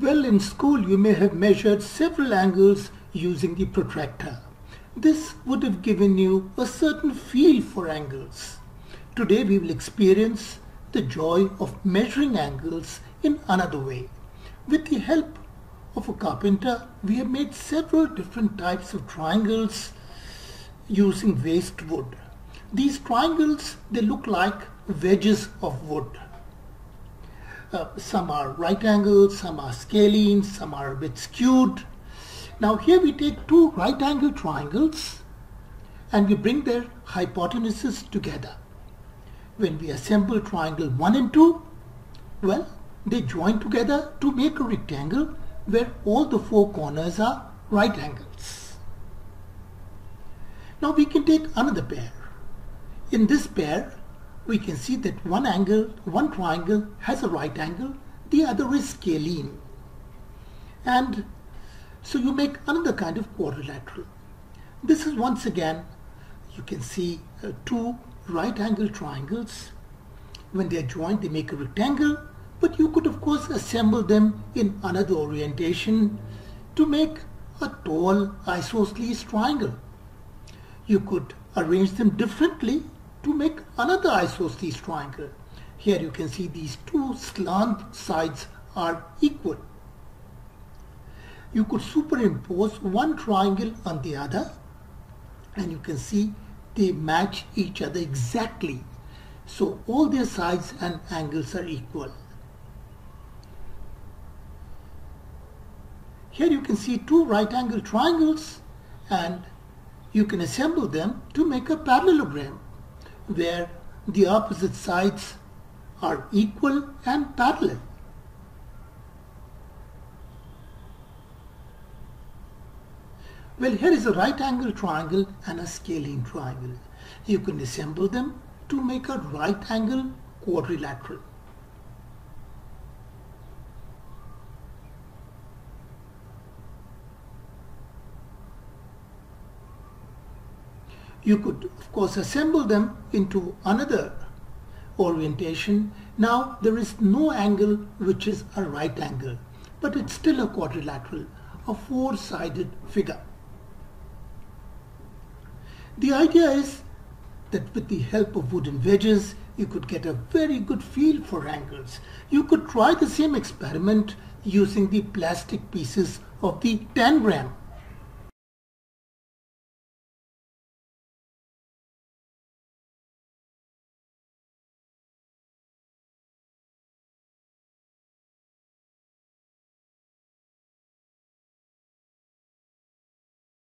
Well, in school you may have measured several angles using the protractor. This would have given you a certain feel for angles. Today we will experience the joy of measuring angles in another way. With the help of a carpenter, we have made several different types of triangles using waste wood. These triangles, they look like wedges of wood. Some are right angles, some are scalenes, some are a bit skewed. Now here we take two right angle triangles and we bring their hypotenuses together. When we assemble triangle 1 and 2, well, they join together to make a rectangle where all the four corners are right angles. Now we can take another pair. In this pair, we can see that one triangle has a right angle, the other is scalene. And so you make another kind of quadrilateral. This is once again, you can see two right angle triangles. When they are joined, they make a rectangle, but you could of course assemble them in another orientation to make a tall isosceles triangle. You could arrange them differently to make another isosceles triangle. Here you can see these two slant sides are equal. You could superimpose one triangle on the other and you can see they match each other exactly. So all their sides and angles are equal. Here you can see two right angle triangles and you can assemble them to make a parallelogram where the opposite sides are equal and parallel. Well, here is a right angle triangle and a scalene triangle. You can assemble them to make a right angle quadrilateral. You could, of course, assemble them into another orientation. Now, there is no angle which is a right angle, but it's still a quadrilateral, a four-sided figure. The idea is that with the help of wooden wedges, you could get a very good feel for angles. You could try the same experiment using the plastic pieces of the tangram.